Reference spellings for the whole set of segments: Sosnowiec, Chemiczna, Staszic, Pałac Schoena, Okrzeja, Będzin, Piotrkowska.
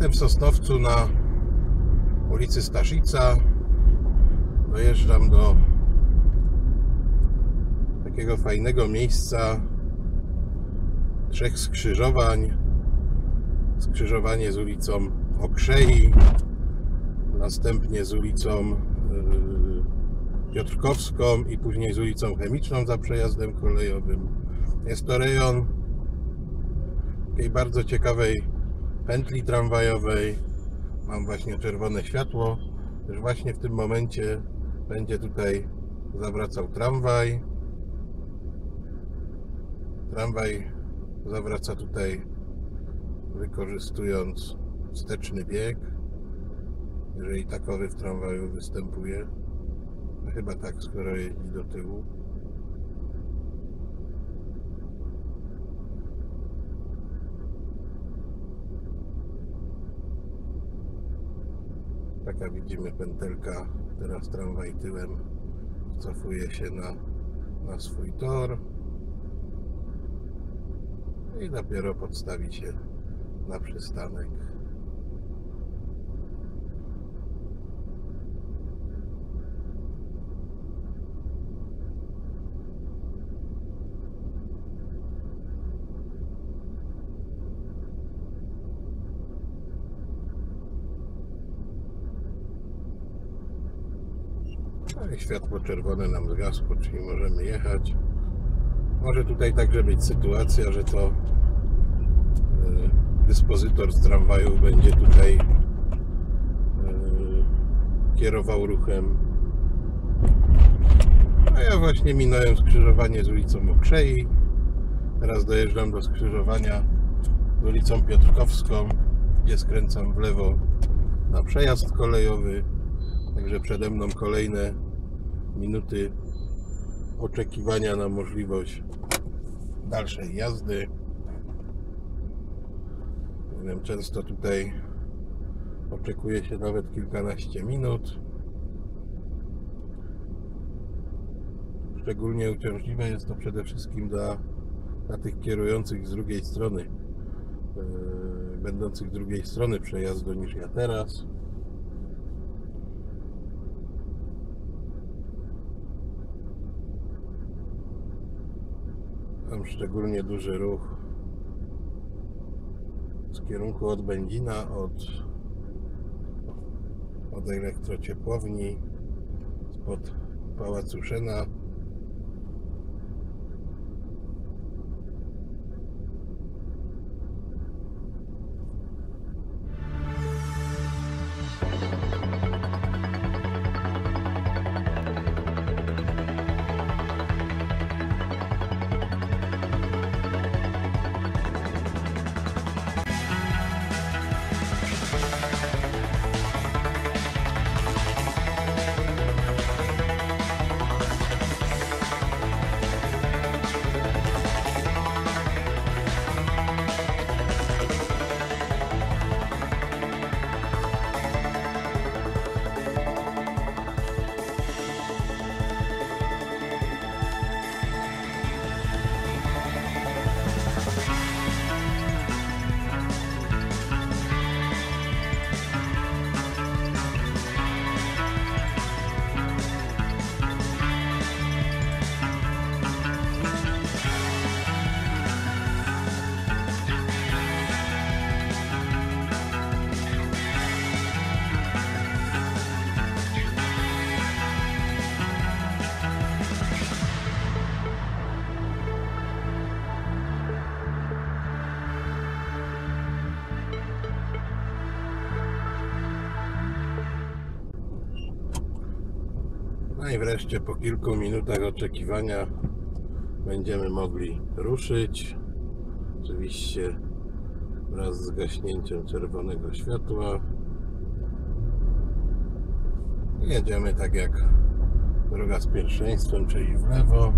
Jestem w Sosnowcu na ulicy Staszica. Dojeżdżam do takiego fajnego miejsca trzech skrzyżowań. Skrzyżowanie z ulicą Okrzei, następnie z ulicą Piotrkowską i później z ulicą Chemiczną za przejazdem kolejowym. Jest to rejon takiej bardzo ciekawej pętli tramwajowej. Mam właśnie czerwone światło, też właśnie w tym momencie będzie tutaj zawracał tramwaj. Tramwaj zawraca tutaj, wykorzystując wsteczny bieg, jeżeli takowy w tramwaju występuje. Chyba tak, skoro jeździ do tyłu. Taka widzimy pętelka, teraz tramwaj tyłem cofuje się na swój tor i dopiero podstawi się na przystanek. Światło czerwone nam zgasło, czyli możemy jechać. Może tutaj także być sytuacja, że to dyspozytor z tramwajów będzie tutaj kierował ruchem. A ja właśnie minąłem skrzyżowanie z ulicą Okrzei. Teraz dojeżdżam do skrzyżowania z ulicą Piotrkowską, gdzie skręcam w lewo na przejazd kolejowy. Także przede mną kolejne minuty oczekiwania na możliwość dalszej jazdy. Nie wiem, często tutaj oczekuje się nawet kilkanaście minut. Szczególnie uciążliwe jest to przede wszystkim dla tych kierujących z drugiej strony, będących z drugiej strony przejazdu niż ja teraz. Tam szczególnie duży ruch z kierunku od Będzina, od elektrociepłowni, spod Pałacu Schoena. I wreszcie po kilku minutach oczekiwania będziemy mogli ruszyć, oczywiście wraz z gaśnięciem czerwonego światła. Jedziemy tak jak droga z pierwszeństwem, czyli w lewo.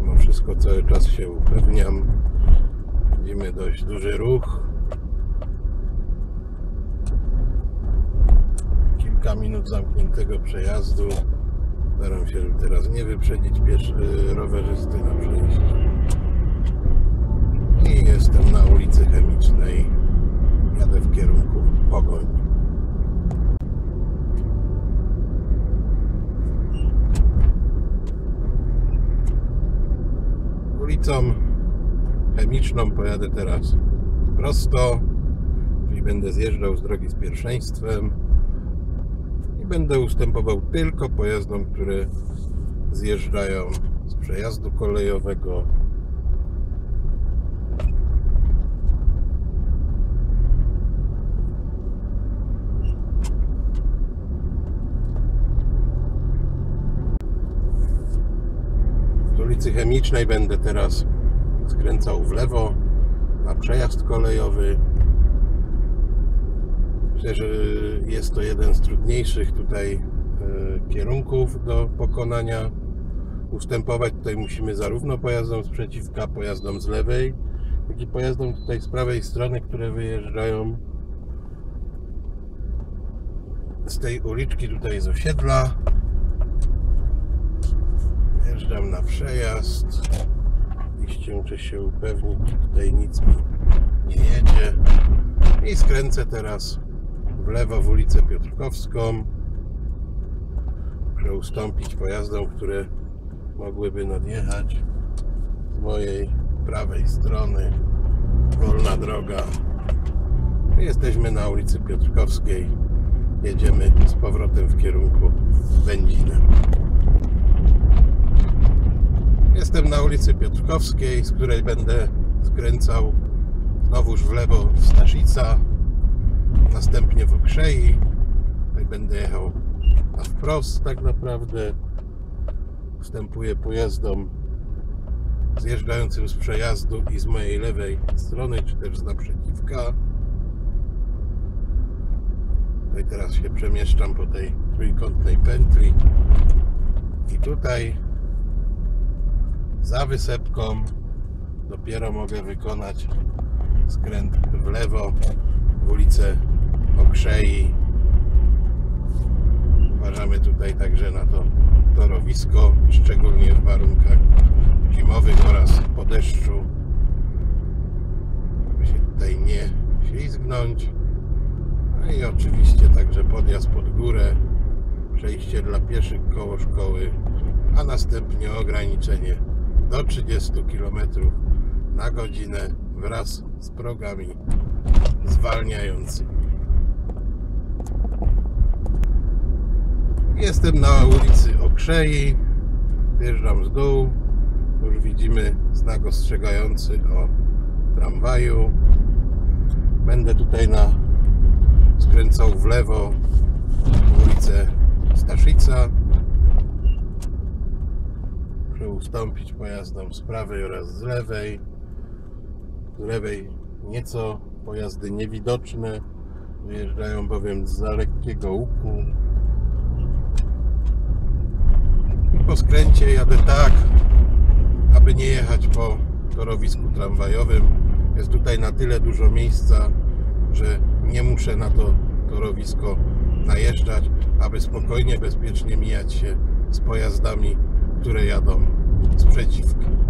Mimo wszystko cały czas się upewniam. Widzimy dość duży ruch. Kilka minut zamkniętego przejazdu. Staram się, żeby teraz nie wyprzedzić rowerzysty na przejściu. I jestem na ulicy Chemicznej jadę w kierunku Pogoń. Ulicą Chemiczną pojadę teraz prosto, czyli będę zjeżdżał z drogi z pierwszeństwem i będę ustępował tylko pojazdom, które zjeżdżają z przejazdu kolejowego. Z ulicy Chemicznej będę teraz skręcał w lewo na przejazd kolejowy. Myślę, że jest to jeden z trudniejszych tutaj kierunków do pokonania. Ustępować tutaj musimy zarówno pojazdom z przeciwka, pojazdom z lewej, jak i pojazdom tutaj z prawej strony, które wyjeżdżają z tej uliczki tutaj z osiedla. Wjeżdżam na przejazd. Oczywiście muszę się upewnić, że tutaj nic mi nie jedzie. I skręcę teraz w lewo w ulicę Piotrkowską. Muszę ustąpić pojazdom, które mogłyby nadjechać z mojej prawej strony. Wolna droga. Jesteśmy na ulicy Piotrkowskiej. Jedziemy z powrotem w kierunku Będzina. Jestem na ulicy Piotrkowskiej, z której będę skręcał znowuż w lewo w Staszica, następnie w Okrzei. Będę jechał na wprost tak naprawdę. Wstępuję pojazdom zjeżdżającym z przejazdu i z mojej lewej strony, czy też z naprzeciwka. No i teraz się przemieszczam po tej trójkątnej pętli i tutaj za wysepką dopiero mogę wykonać skręt w lewo w ulicę Okrzei. Uważamy tutaj także na to torowisko, szczególnie w warunkach zimowych oraz po deszczu, żeby się tutaj nie ślizgnąć. No i oczywiście także podjazd pod górę, przejście dla pieszych koło szkoły, a następnie ograniczenie do 30 km/h wraz z progami zwalniającymi. Jestem na ulicy Okrzei, wjeżdżam z dół, już widzimy znak ostrzegający o tramwaju. Będę tutaj skręcał w lewo w ulicę Staszica. Muszę ustąpić pojazdom z prawej oraz z lewej. Z lewej nieco pojazdy niewidoczne, wyjeżdżają bowiem z za lekkiego łuku. Po skręcie jadę tak, aby nie jechać po torowisku tramwajowym. Jest tutaj na tyle dużo miejsca, że nie muszę na to torowisko najeżdżać, aby spokojnie, bezpiecznie mijać się z pojazdami, które jadą z przeciwka.